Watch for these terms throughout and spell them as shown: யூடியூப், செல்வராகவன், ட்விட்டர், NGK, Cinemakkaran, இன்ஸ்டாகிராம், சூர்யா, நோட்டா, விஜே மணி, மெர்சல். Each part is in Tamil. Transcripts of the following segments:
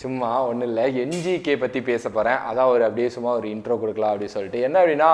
சும்மா ஒண்ணு இல்ல NGK பத்தி பேச போறேன். அதான் ஒரு அப்படியே சும்மா ஒரு இன்ட்ரோ கொடுக்கலாம் அப்படி சொல்லிட்டு. என்ன அப்படின்னா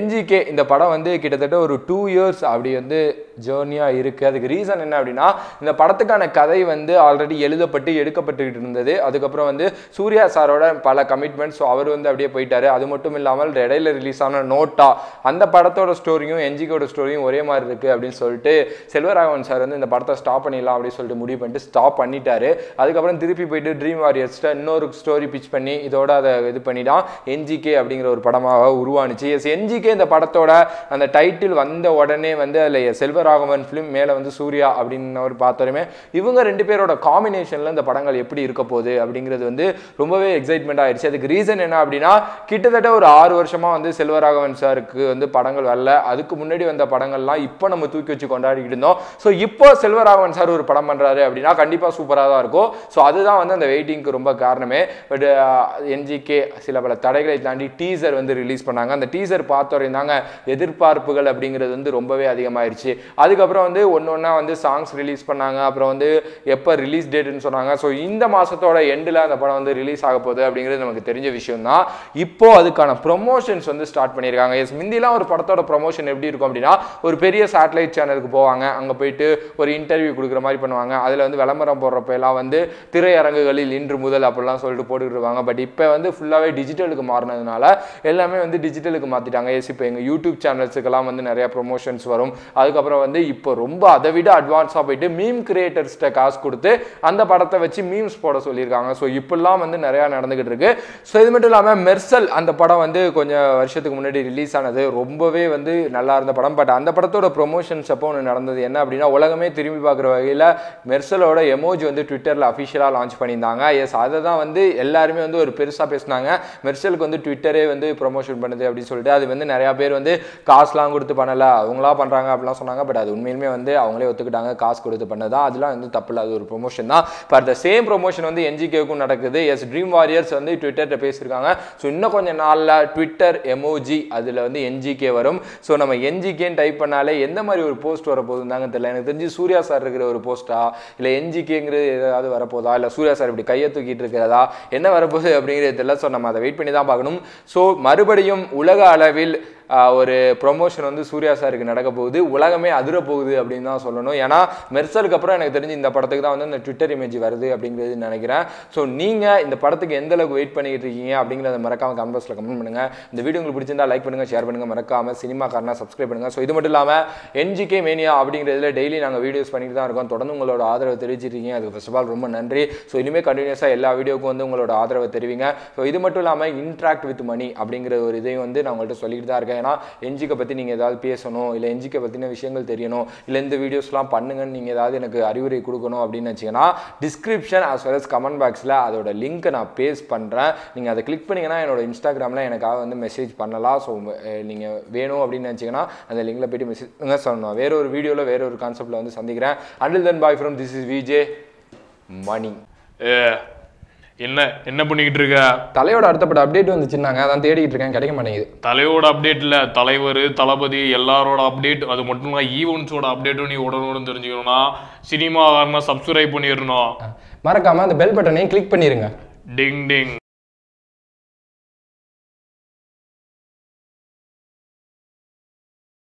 NGK இந்த படம் வந்து கிட்டத்தட்ட ஒரு 2 years அப்படி வந்து ஜர்னியா இருக்கு. அதுக்கு ரீசன் என்ன அப்படின்னா இந்த படத்துக்கான கதை வந்து ஆல்ரெடி எழுதப்பட்டு எடுக்கப்பட்டுக்கிட்டு இருந்தது. அதுக்கப்புறம் வந்து சூர்யா சாரோட பல கமிட்மெண்ட்ஸ், ஸோ அவர் வந்து அப்படியே போயிட்டாரு. அது மட்டும் இல்லாமல் இடையில ரிலீஸ் ஆன நோட்டா அந்த படத்தோட ஸ்டோரியும் NGKோட ஸ்டோரியும் ஒரே மாதிரி இருக்கு அப்படின்னு சொல்லிட்டு செல்வராகவன் சார் வந்து இந்த படத்தை ஸ்டாப் பண்ணிடலாம் அப்படின்னு சொல்லிட்டு முடிவு பண்ணிட்டு ஸ்டாப் பண்ணிட்டாரு. அதுக்கப்புறம் திருப்பி போயிட்டு ட்ரீம் வாரியர்ஸ்ட இன்னொரு ஸ்டோரி பிச் பண்ணி இதோட அதை இது பண்ணிட்டான். NGK அப்படிங்கிற ஒரு படமாக உருவானுச்சு. NGK இந்த படத்தோட அந்த டைட்டில் வந்த உடனே வந்து அதில் செல்வர் ராகவன் ஃபிலிம் மேல வந்து சூர்யா அப்படின்னு ஒரு பார்த்தோமே இவங்க ரெண்டு பேரோட காம்பினேஷன்ல இந்த படங்கள் எப்படி இருக்க போகுது அப்படிங்கிறது வந்து ரொம்பவே எக்ஸைட்மெண்ட் ஆயிடுச்சு. அதுக்கு ரீசன் என்ன அப்படின்னா கிட்டத்தட்ட ஒரு 6 வருஷமா வந்து செல்வராகவன் சாருக்கு வந்து படங்கள் வரல. அதுக்கு முன்னாடி வந்த படங்கள்லாம் இப்போ நம்ம தூக்கி வச்சு கொண்டாடிட்டு இருந்தோம். ஸோ இப்போ செல்வராகவன் சார் ஒரு படம் பண்றாரு அப்படின்னா கண்டிப்பா சூப்பராக தான் இருக்கும். ஸோ அதுதான் வந்து அந்த வெயிட்டிங்க்கு ரொம்ப காரணமே. பட் NGK சில பல தடைகளை தாண்டி டீசர் வந்து ரிலீஸ் பண்ணாங்க. அந்த டீசர் பார்த்த வரைந்தாங்க எதிர்பார்ப்புகள் அப்படிங்கிறது வந்து ரொம்பவே அதிகமாயிருச்சு. அதுக்கப்புறம் வந்து ஒன்னொன்னா வந்து சாங்ஸ் ரிலீஸ் பண்ணாங்க. அப்புறம் வந்து எப்போ ரிலீஸ் டேட்னு சொன்னாங்க. ஸோ இந்த மாசத்தோட எண்டில் அந்த படம் வந்து ரிலீஸ் ஆக போகுது அப்படிங்கிறது நமக்கு தெரிஞ்ச விஷயம் தான். இப்போ அதுக்கான ப்ரொமோஷன்ஸ் வந்து ஸ்டார்ட் பண்ணியிருக்காங்க. முந்திலாம் ஒரு படத்தோட ப்ரொமோஷன் எப்படி இருக்கும் அப்படின்னா ஒரு பெரிய சேட்டலைட் சேனலுக்கு போவாங்க, அங்கே போயிட்டு ஒரு இன்டர்வியூ கொடுக்குற மாதிரி பண்ணுவாங்க. அதில் வந்து விளம்பரம் போடுறப்ப எல்லாம் வந்து திரையரங்குகளில் இன்று முதல் அப்படிலாம் சொல்லிட்டு போட்டுக்கிட்டு இருப்பாங்க. பட் இப்போ வந்து ஃபுல்லாகவே டிஜிட்டலுக்கு மாறினதுனால எல்லாமே வந்து டிஜிட்டலுக்கு மாற்றிட்டாங்க. இப்போ எங்கள் யூடியூப் சேனல்ஸுக்கெல்லாம் வந்து நிறையா ப்ரொமோஷன்ஸ் வரும். அதுக்கப்புறம் வந்து இப்போ ரொம்ப அதை விட அட்வான்ஸா போயிட்டு மீம் கிரியேட்டர்ஸ்ட காசு கொடுத்து அந்த படத்தை வச்சு மீம்ஸ் போட சொல்லியிருக்காங்க. ஸோ இப்பெல்லாம் வந்து நிறையா நடந்துகிட்டு இருக்கு. ஸோ இது மட்டும் இல்லாமல் மெர்சல் அந்த படம் வந்து கொஞ்சம் வருஷத்துக்கு முன்னாடி ரிலீஸ் ஆனது ரொம்பவே வந்து நல்லா இருந்த படம். பட் அந்த படத்தோட ப்ரொமோஷன்ஸ் அப்போ ஒன்று நடந்தது என்ன அப்படின்னா உலகமே திரும்பி பார்க்குற வகையில் மெர்சலோட எமோஜ் வந்து ட்விட்டரில் அஃபிஷியலாக லான்ச் பண்ணியிருந்தாங்க. அதை தான் வந்து எல்லாருமே வந்து ஒரு பெருசாக பேசினாங்க. மெர்சலுக்கு வந்து ட்விட்டரே வந்து ப்ரொமோஷன் பண்ணுது அப்படின்னு சொல்லிட்டு அது வந்து நிறையா பேர் வந்து காசுலாம் கொடுத்து பண்ணலை, அவங்களா பண்ணுறாங்க அப்படிலாம் சொன்னாங்க. பட் அது உண்மையிலுமே வந்து அவங்களே ஒத்துக்கிட்டாங்க, காசு கொடுத்து பண்ணதான். அதெல்லாம் வந்து தப்பில்லை, அது ஒரு ப்ரொமோஷன் தான். பட் சேம் ப்ரொமோஷன் வந்து NGKக்கும் நடக்குது. ட்ரீம் வாரியர்ஸ் வந்து ட்விட்டர்கிட்ட பேசியிருக்காங்க. ஸோ இன்னும் கொஞ்சம் நாளில் ட்விட்டர் எமோஜி அதில் வந்து NGK வரும். ஸோ நம்ம NGKன்னு டைப் பண்ணாலே எந்த மாதிரி ஒரு போஸ்ட் வரப்போகுதுன்னு தாங்க தெரியல. எனக்கு தெரிஞ்சு சூர்யா சார் இருக்கிற ஒரு போஸ்ட்டா இல்லை NGKங்கிறது ஏதாவது வரப்போதா இல்லை சூர்யா சார் இப்படி கையை தூக்கிட்டு இருக்கிறதா என்ன வரப்போகுது அப்படிங்கிறது தெரியல. ஸோ நம்ம அதை வெயிட் பண்ணி தான் பார்க்கணும். ஸோ மறுபடியும் உலக அளவில் ஒரு ப்ரொமோஷன் வந்து சூர்யா சாருக்கு நடக்க போகுது, உலகமே அதிர போகுது அப்படின்னு தான் சொல்லணும். ஏன்னா மெர்சலுக்கு அப்புறம் எனக்கு தெரிஞ்சு இந்த படத்துக்கு தான் வந்து இந்த ட்விட்டர் இமேஜ் வருது அப்படிங்கிறது நினைக்கிறேன். ஸோ நீங்கள் இந்த படத்துக்கு எந்த அளவுக்கு வெயிட் பண்ணிக்கிட்டு இருக்கீங்க அப்படிங்கிறத மறக்காம கமெண்ட் பாக்ஸில் கமெண்ட் பண்ணுங்கள். இந்த வீடியோ உங்களுக்கு பிடிச்சிருந்தா லைக் பண்ணுங்கள், ஷேர் பண்ணுங்கள், மறக்காமல் சினிமா காரனா சப்ஸ்கிரைப் பண்ணுங்கள். ஸோ இது மட்டும் இல்லாமல் NGK மேனியா அப்படிங்கிறதுல டெய்லி நாங்கள் வீடியோஸ் பண்ணிட்டு தான் இருக்கோம். தொடர்ந்து உங்களோட ஆதரவை தெரிவிச்சிருக்கீங்க, அதுக்கு ஃபர்ஸ்ட் ஆஃப் ஆல் ரொம்ப நன்றி. ஸோ இனிமேல் கண்டினியூஸாக எல்லா வீடியோக்கும் வந்து உங்களோட ஆதரவை தெரிவிங்க. ஸோ இது மட்டும் இல்லாமல் இன்ட்ராக்ட் வித் மணி அப்படிங்கிற ஒரு இதையும் வந்து நான் உங்கள்கிட்ட சொல்லிட்டு தான் இருக்கேன். ஏன்னா NGK பற்றி நீங்கள் ஏதாவது பேசணும் இல்லை NGK பற்றின விஷயங்கள் தெரியணும் இல்லை இந்த வீடியோஸ்லாம் பண்ணுங்கன்னு நீங்கள் ஏதாவது எனக்கு அறிவுரை கொடுக்கணும் அப்படின்னு வச்சிங்கன்னா description as well as comment பாக்ஸில் அதோட லிங்க்கை நான் பேஸ்ட் பண்ணுறேன். நீங்கள் அதை கிளிக் பண்ணிங்கன்னா என்னோட இன்ஸ்டாகிராமில் எனக்காக வந்து மெசேஜ் பண்ணலாம். ஸோ நீங்கள் வேணும் அப்படின்னு நினச்சிங்கன்னா அந்த லிங்கில் போய்ட்டு மெசேஜ் சொல்லணும். வேற ஒரு வீடியோவில் வேற ஒரு கான்செப்டில் வந்து சந்திக்கிறேன். Until then bye from this is விஜே மணி. என்ன என்ன பண்ணிக்கிட்டு இருக்க? தலையோட அடுத்தப்பட்ட அப்டேட் வந்துச்சுன்னாங்க, அதான் தேடிக்கிட்டு இருக்கேன், கிடைக்க மாட்டேங்குது. தலையோட அப்டேட்டில் தலைவர், தளபதி எல்லாரோட அப்டேட், அது மட்டும் இல்லாமல் ஈவெண்ட்ஸோட அப்டேட்டும் நீ உடனுடன் தெரிஞ்சுக்கணும்னா சினிமா காரனா சப்ஸ்கிரைப் பண்ணிடணும். மறக்காமல் அந்த பெல் பட்டனையும் கிளிக் பண்ணிடுங்க. டிங் டிங்.